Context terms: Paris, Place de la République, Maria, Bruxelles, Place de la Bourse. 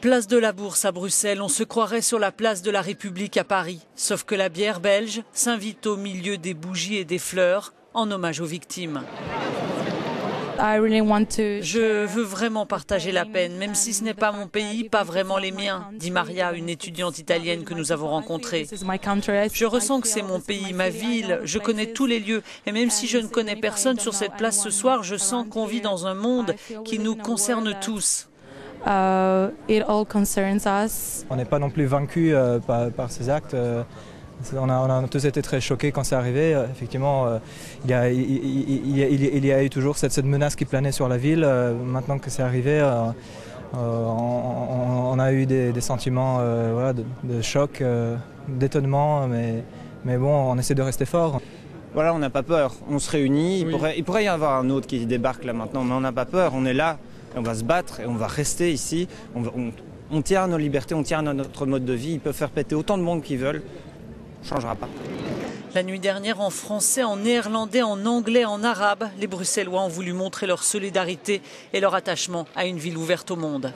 Place de la Bourse à Bruxelles, on se croirait sur la place de la République à Paris. Sauf que la bière belge s'invite au milieu des bougies et des fleurs en hommage aux victimes. Je veux vraiment partager la peine, même si ce n'est pas mon pays, pas vraiment les miens, dit Maria, une étudiante italienne que nous avons rencontrée. Je ressens que c'est mon pays, ma ville, je connais tous les lieux, et même si je ne connais personne sur cette place ce soir, je sens qu'on vit dans un monde qui nous concerne tous. On n'est pas non plus vaincus par ces actes. On a tous été très choqués quand c'est arrivé. Effectivement, il y a eu toujours cette menace qui planait sur la ville. Maintenant que c'est arrivé, on a eu des sentiments voilà, de choc, d'étonnement, mais bon, on essaie de rester fort. Voilà, on n'a pas peur. On se réunit. Oui. Il pourrait y avoir un autre qui débarque là maintenant, mais on n'a pas peur. On est là, et on va se battre et on va rester ici. On tient à nos libertés, on tient à notre mode de vie. Ils peuvent faire péter autant de monde qu'ils veulent. Changera pas. La nuit dernière, en français, en néerlandais, en anglais, en arabe, les Bruxellois ont voulu montrer leur solidarité et leur attachement à une ville ouverte au monde.